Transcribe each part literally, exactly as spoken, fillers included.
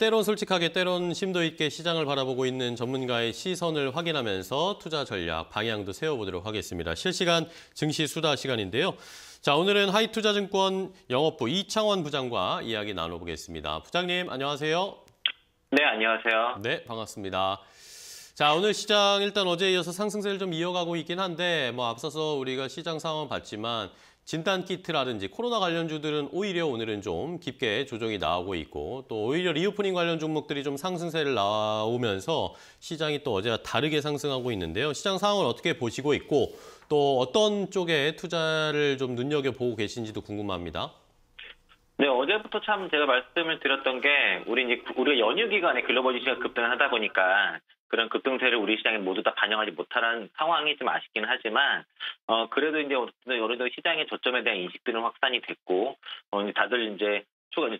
때론 솔직하게, 때론 심도 있게 시장을 바라보고 있는 전문가의 시선을 확인하면서 투자 전략, 방향도 세워보도록 하겠습니다. 실시간 증시 수다 시간인데요. 자, 오늘은 하이투자증권 영업부 이창원 부장과 이야기 나눠보겠습니다. 부장님, 안녕하세요. 네, 안녕하세요. 네, 반갑습니다. 자, 오늘 시장 일단 어제에 이어서 상승세를 좀 이어가고 있긴 한데, 뭐 앞서서 우리가 시장 상황 봤지만 진단키트라든지 코로나 관련주들은 오히려 오늘은 좀 깊게 조정이 나오고 있고, 또 오히려 리오프닝 관련 종목들이 좀 상승세를 나오면서 시장이 또 어제와 다르게 상승하고 있는데요. 시장 상황을 어떻게 보시고 있고 또 어떤 쪽에 투자를 좀 눈여겨보고 계신지도 궁금합니다. 네, 어제부터 참 제가 말씀을 드렸던 게 우리 이제 우리가 연휴 기간에 글로벌 주식이 급등을 하다 보니까 그런 급등세를 우리 시장에 모두 다 반영하지 못하는 상황이 좀 아쉽긴 하지만, 어, 그래도 이제 어느 정도 시장의 저점에 대한 인식들은 확산이 됐고, 어, 이제 다들 이제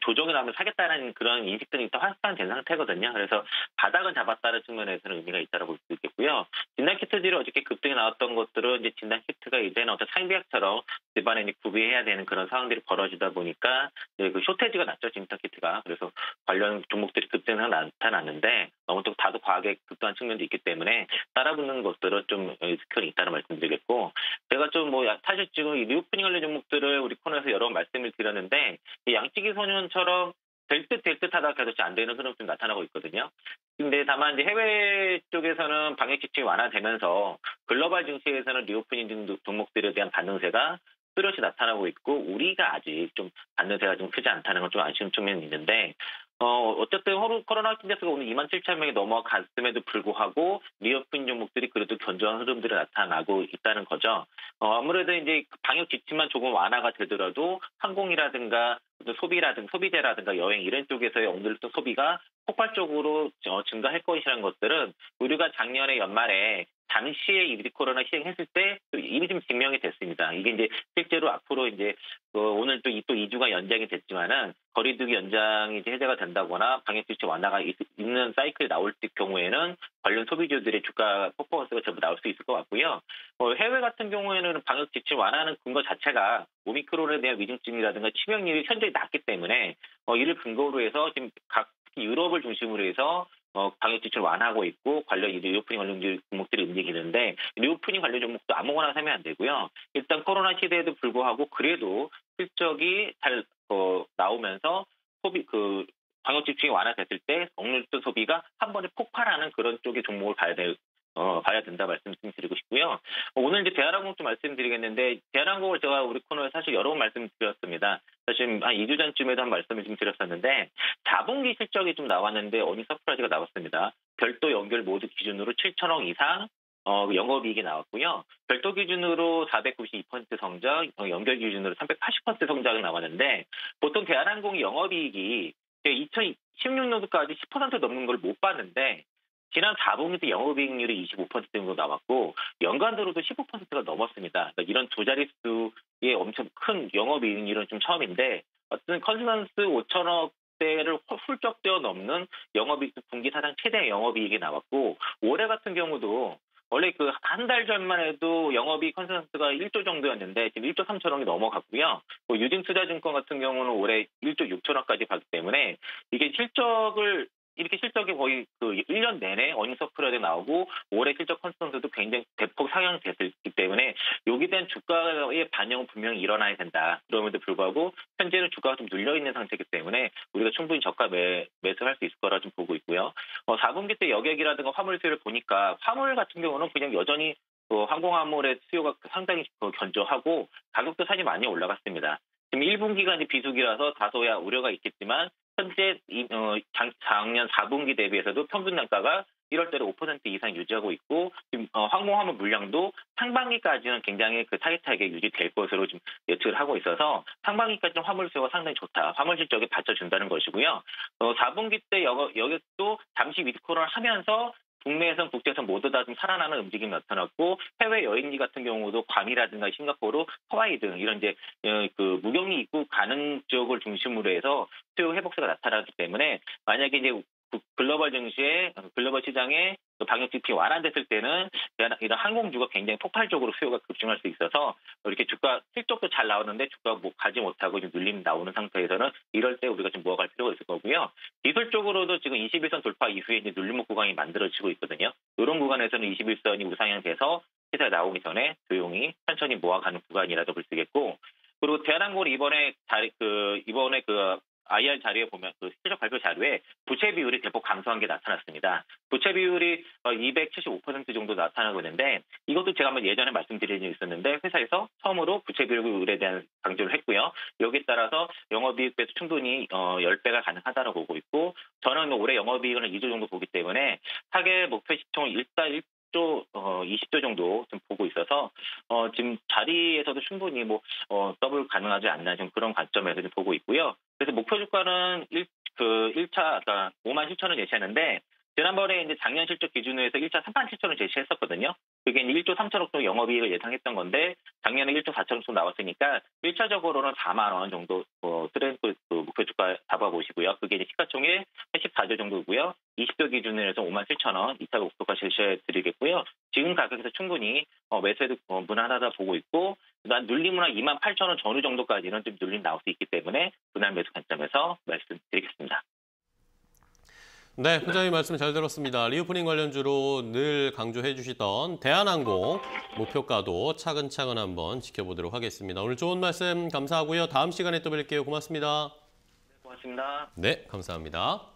조정이 나면 사겠다는 그런 인식들이 또 확산된 상태거든요. 그래서 바닥은 잡았다는 측면에서는 의미가 있다고 볼 수 있겠고요. 진단키트들이 어저께 급등이 나왔던 것들은 이제 진단키트가 이제는 어떤 상비약처럼 집안에 이제 구비해야 되는 그런 상황들이 벌어지다 보니까 이제 그 쇼테지가 났죠, 진단키트가. 그래서 관련 종목들이 급등이 나타났는데 너무 또 다소 과하게 급등한 측면도 있기 때문에 따라붙는 것들은 좀 리스크가 있다는 말씀드리겠고, 제가 좀 뭐 사실 지금 이 리오프닝 관련 종목들을 우리 코너에서 여러 번 말씀을 드렸는데 양치기 소년처럼 될 듯 될 듯 하다가 도대체 안 되는 흐름이 좀 나타나고 있거든요. 근데 다만 이제 해외 쪽에서는 방역 지침이 완화되면서 글로벌 증시에서는 리오프닝 등 종목들에 대한 반등세가 뚜렷이 나타나고 있고, 우리가 아직 좀 반등세가 좀 크지 않다는 건 좀 아쉬운 측면이 있는데, 어, 어쨌든 코로나 확진자수가 오늘 이만 칠천 명이 넘어갔음에도 불구하고 리오프닝 종목들이 그래도 견조한 흐름들이 나타나고 있다는 거죠. 어, 아무래도 이제 방역 지침만 조금 완화가 되더라도 항공이라든가 소비라든가 소비재라든가 여행 이런 쪽에서의 오늘 또 소비가 폭발적으로 증가할 것이라는 것들은 우리가 작년에 연말에 잠시의 이브리 코로나 시행했을 때 이미 좀 증명이 됐습니다. 이게 이제 실제로 앞으로 이제 오늘 또 이 또 이 주가 연장이 됐지만은 거리두기 연장이 이제 해제가 된다거나 방역수칙 완화가 있는 사이클이 나올 경우에는 관련 소비주들의 주가 퍼포먼스가 전부 나올 수 있을 것 같고요. 어, 해외 같은 경우에는 방역수칙 완화하는 근거 자체가 오미크론에 대한 위중증이라든가 치명률이 현저히 낮기 때문에 어, 이를 근거로 해서 지금 각 유럽을 중심으로 해서 어, 방역 지침을 완화하고 있고 관련 리오프닝 관련 종목들이 움직이는데, 리오프닝 관련 종목도 아무거나 사면 안 되고요. 일단 코로나 시대에도 불구하고 그래도 실적이 잘 어, 나오면서 소비 그 방역 지침이 완화됐을 때 억눌렸던 소비가 한 번에 폭발하는 그런 쪽의 종목을 봐야 될. 어, 봐야 된다 말씀드리고 싶고요. 오늘 이제 대한항공 좀 말씀드리겠는데, 대한항공을 제가 우리 코너에 사실 여러 번 말씀드렸습니다. 사실 한 이 주 전쯤에도 한 말씀을 좀 드렸었는데, 사 분기 실적이 좀 나왔는데 어닝 서프라이즈가 나왔습니다. 별도 연결 모두 기준으로 칠천억 이상 어, 영업이익이 나왔고요. 별도 기준으로 사백구십이 퍼센트 성장, 연결 기준으로 삼백팔십 퍼센트 성장이 나왔는데, 보통 대한항공이 영업이익이 이천십육 년도까지 십 퍼센트 넘는 걸 못 봤는데 지난 사 분기 때 영업이익률이 이십오 퍼센트 정도 남았고 연간으로도 십오 퍼센트가 넘었습니다. 그러니까 이런 두 자릿수의 엄청 큰 영업이익률은 좀 처음인데, 어쨌든 컨센서스 오천억대를 훌쩍 뛰어 넘는 영업이익, 분기 사상 최대 영업이익이 나왔고, 올해 같은 경우도 원래 그 한 달 전만 해도 영업이익 컨센서스가 일 조 정도였는데 지금 일 조 삼천억이 넘어갔고요. 뭐 유진투자증권 같은 경우는 올해 일 조 육천억까지 가기 때문에 이게 실적을 이렇게 실적이 거의 그 일 년 내내 어닝 서프라이즈 나오고 올해 실적 컨센서스도 굉장히 대폭 상향됐기 때문에 여기에 대한 주가의 반영은 분명히 일어나야 된다. 그럼에도 불구하고 현재는 주가가 좀 눌려있는 상태이기 때문에 우리가 충분히 저가 매, 매수할 수 있을 거라 좀 보고 있고요. 어, 사 분기 때 여객이라든가 화물 수요를 보니까 화물 같은 경우는 그냥 여전히 어, 항공화물의 수요가 상당히 견조하고 가격도 사실 많이 올라갔습니다. 지금 일 분기가 이제 비수기라서 다소야 우려가 있겠지만 현재 작년 사 분기 대비해서도 평균 단가가 일월대로 오 퍼센트 이상 유지하고 있고, 지금 항공화물 물량도 상반기까지는 굉장히 그 타이트하게 유지될 것으로 지금 예측을 하고 있어서 상반기까지는 화물 수요가 상당히 좋다. 화물 실적에 받쳐준다는 것이고요. 사 분기 때 여객도 잠시 위드코로나를 하면서 국내에선 국제선 모두 다 좀 살아나는 움직임이 나타났고, 해외 여행지 같은 경우도 괌이라든가 싱가포르, 하와이 등 이런 이제 그 무격리 입국 가능 지역을 중심으로 해서 수요 회복세가 나타나기 때문에 만약에 이제 글로벌 증시에 글로벌 시장에 방역 지침이 완화됐을 때는 이런 항공주가 굉장히 폭발적으로 수요가 급증할 수 있어서 이렇게 주가 실적도 잘 나오는데 주가 뭐 가지 못하고 지금 눌림 나오는 상태에서는 이럴 때 우리가 좀 모아갈 필요가 있을 거고요. 기술적으로도 지금 이십일선 돌파 이후에 이제 눌림목 구간이 만들어지고 있거든요. 이런 구간에서는 이십일선이 우상향돼서 시세가 나오기 전에 조용히 천천히 모아가는 구간이라도 볼 수 있겠고, 그리고 대한항공은 이번에 자리, 그 이번에 그 아이알 자료에 보면 그 실적 발표 자료에 부채 비율이 대폭 감소한 게 나타났습니다. 부채 비율이 이백칠십오 퍼센트 정도 나타나고 있는데 이것도 제가 한번 예전에 말씀드린 적이 있었는데 회사에서 처음으로 부채 비율에 대한 강조를 했고요. 여기에 따라서 영업이익도 충분히 십 배가 가능하다고 보고 있고, 저는 올해 영업이익을 이 조 정도 보기 때문에 타겟 목표 시총을 일단 이십 조 정도 좀 보고 있어서 어, 지금 자리에서도 충분히 뭐 어, 더블 가능하지 않나 지금 그런 관점에서 좀 보고 있고요. 그래서 목표 주가는 일, 그 일 차 아까 오만 칠천 원 예시했는데 지난번에 이제 작년 실적 기준으로 해서 일 차 삼만 칠천 원 제시했었거든요. 그게 일조 삼천억 정도 영업이익을 예상했던 건데 작년에 일조 사천억 정도 나왔으니까 일 차적으로는 사만 원 정도 어, 트렌드 그 목표 주가 잡아보시고요. 그게 이제 시가총액 십사 조 정도고요. 이십 조 기준으로 해서 오만 칠천 원 이 차 목표가 제시해드리겠고요. 지금 가격에서 충분히 어, 매수에도 어, 무난하다 보고 있고, 난 눌림은 한 이만 팔천 원 전후 정도까지는 좀 눌림 나올 수 있기 때문에 분할 매수 관점에서 말씀드리겠습니다. 네, 부장님 말씀 잘 들었습니다. 리오프닝 관련주로 늘 강조해 주시던 대한항공 목표가도 차근차근 한번 지켜보도록 하겠습니다. 오늘 좋은 말씀 감사하고요. 다음 시간에 또 뵐게요. 고맙습니다. 네, 고맙습니다. 네, 감사합니다.